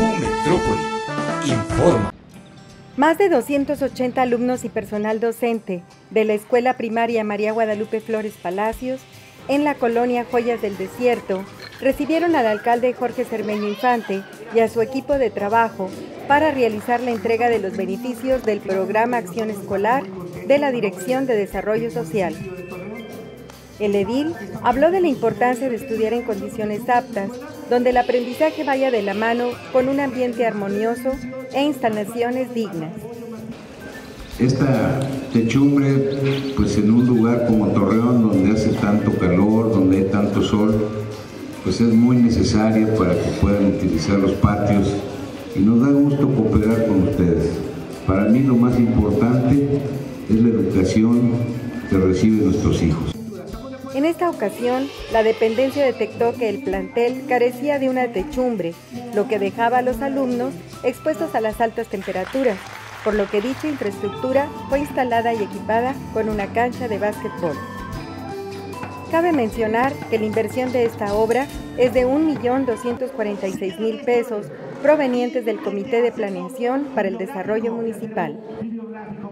Grupo Metrópoli informa. Más de 280 alumnos y personal docente de la Escuela Primaria María Guadalupe Flores Palacios, en la colonia Joyas del Desierto, recibieron al alcalde Jorge Zermeño Infante y a su equipo de trabajo para realizar la entrega de los beneficios del programa Acción Escolar de la Dirección de Desarrollo Social. El edil habló de la importancia de estudiar en condiciones aptas, donde el aprendizaje vaya de la mano con un ambiente armonioso e instalaciones dignas. Esta techumbre, pues en un lugar como Torreón, donde hace tanto calor, donde hay tanto sol, pues es muy necesaria para que puedan utilizar los patios, y nos da gusto cooperar con ustedes. Para mí lo más importante es la educación que reciben nuestros hijos. En esta ocasión, la dependencia detectó que el plantel carecía de una techumbre, lo que dejaba a los alumnos expuestos a las altas temperaturas, por lo que dicha infraestructura fue instalada y equipada con una cancha de básquetbol. Cabe mencionar que la inversión de esta obra es de 1.246.000 pesos provenientes del Comité de Planeación para el Desarrollo Municipal.